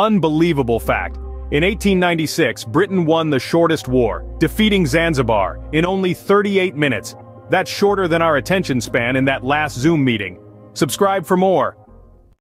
Unbelievable fact. In 1896, Britain won the shortest war, defeating Zanzibar, in only 38 minutes. That's shorter than our attention span in that last Zoom meeting. Subscribe for more.